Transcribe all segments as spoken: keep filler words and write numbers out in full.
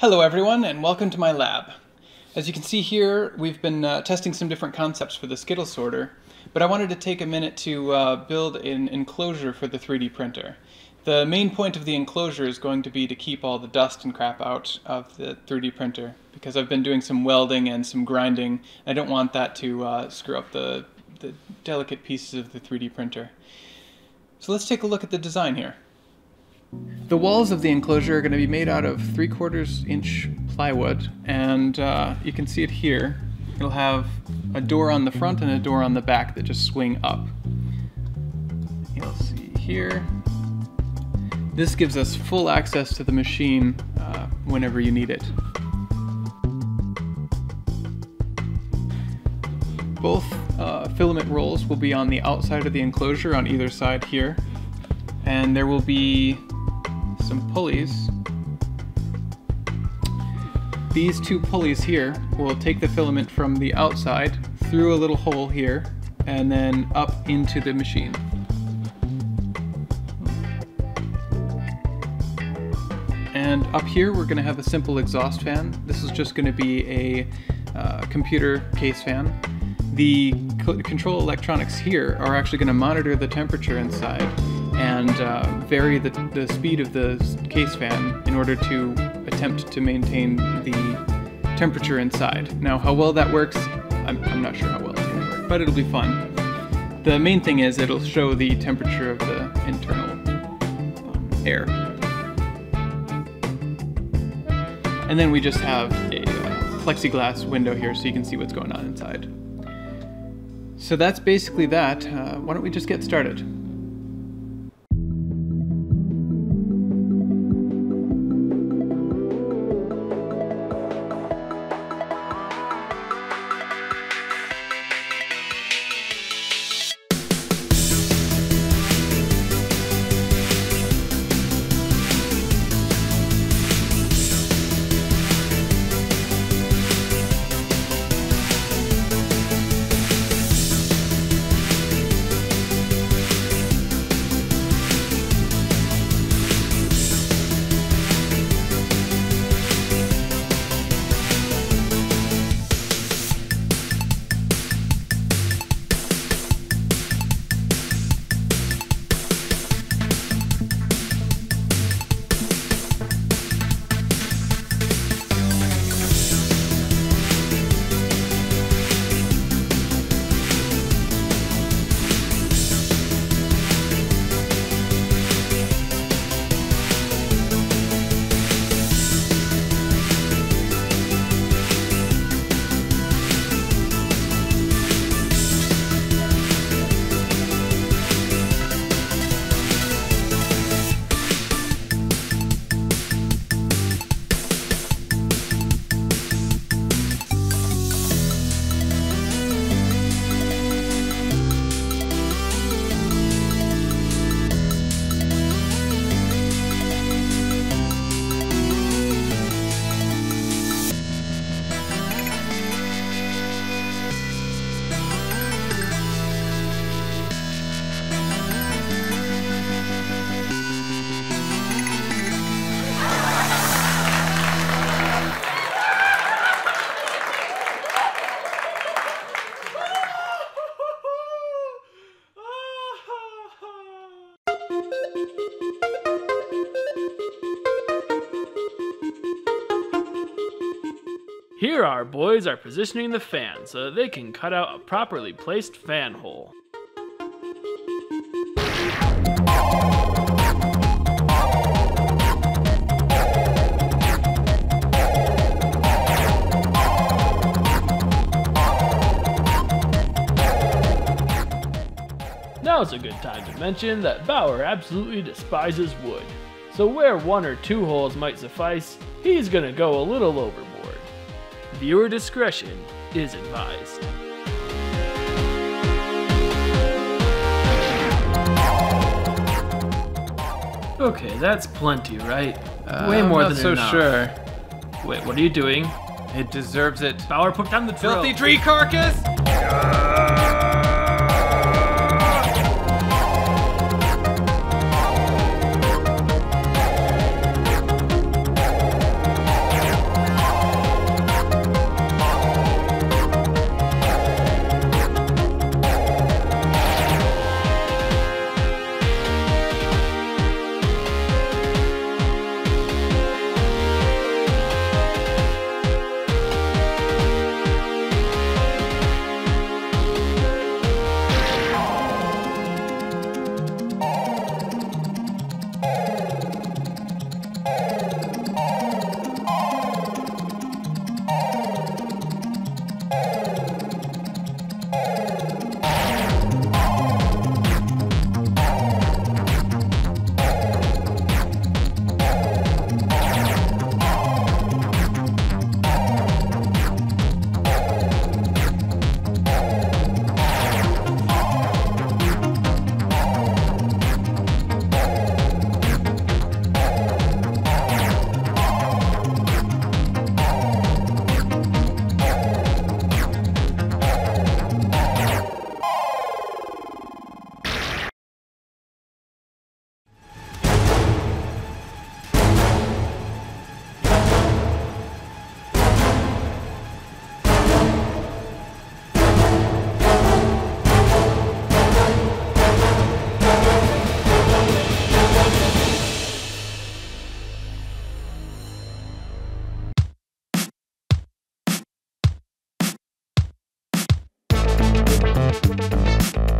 Hello everyone, and welcome to my lab. As you can see here, we've been uh, testing some different concepts for the Skittle sorter, but I wanted to take a minute to uh, build an enclosure for the three D printer. The main point of the enclosure is going to be to keep all the dust and crap out of the three D printer, because I've been doing some welding and some grinding. I don't want that to uh, screw up the, the delicate pieces of the three D printer. So let's take a look at the design here. The walls of the enclosure are going to be made out of three quarters inch plywood, and uh, you can see it here. It'll have a door on the front and a door on the back that just swing up. You'll see here. This gives us full access to the machine uh, whenever you need it. Both uh, filament rolls will be on the outside of the enclosure on either side here, and there will be some pulleys. These two pulleys here will take the filament from the outside through a little hole here and then up into the machine. And up here we're going to have a simple exhaust fan. This is just going to be a uh, computer case fan. The control electronics here are actually going to monitor the temperature inside and uh, vary the, the speed of the case fan in order to attempt to maintain the temperature inside. Now, how well that works, I'm, I'm not sure how well it's going to work, but it'll be fun. The main thing is it'll show the temperature of the internal um, air. And then we just have a uh, plexiglass window here so you can see what's going on inside. So that's basically that. Uh, why don't we just get started? Here our boys are positioning the fan so that they can cut out a properly placed fan hole. Now's a good time to mention that Bauer absolutely despises wood. So where one or two holes might suffice, he's gonna go a little overboard. Viewer discretion is advised. Okay, that's plenty, right? Uh, Way more than enough. I'm not so sure. Wait, what are you doing? It deserves it. Bauer, put down the drill. Filthy tree carcass!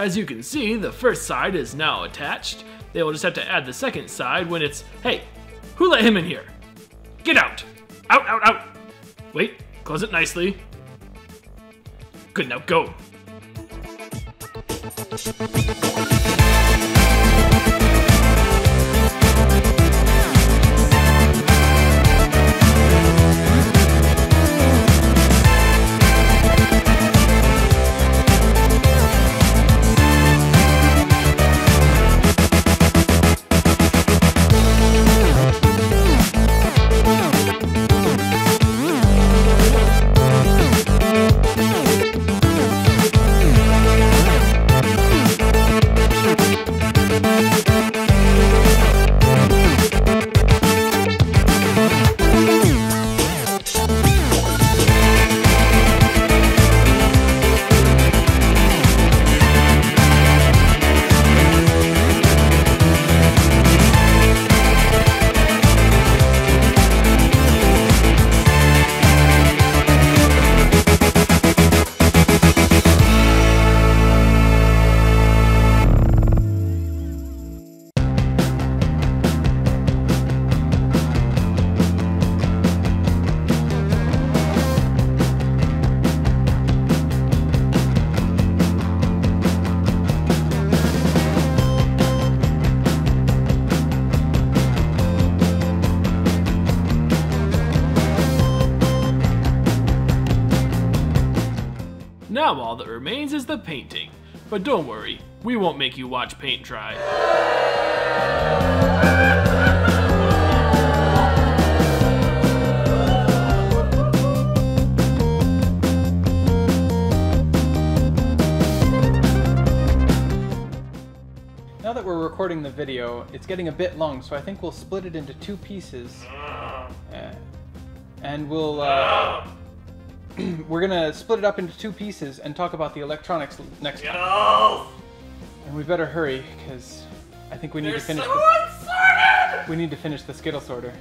As you can see, the first side is now attached. They will just have to add the second side when it's, hey, who let him in here? Get out! Out, out, out! Wait, close it nicely. Good, now go! Now all that remains is the painting, but don't worry, we won't make you watch paint dry. Now that we're recording the video, it's getting a bit long, so I think we'll split it into two pieces, uh, and we'll... Uh, We're gonna split it up into two pieces and talk about the electronics next time. No! And we better hurry, because I think we need There's to finish. The, we need to finish the Skittles order.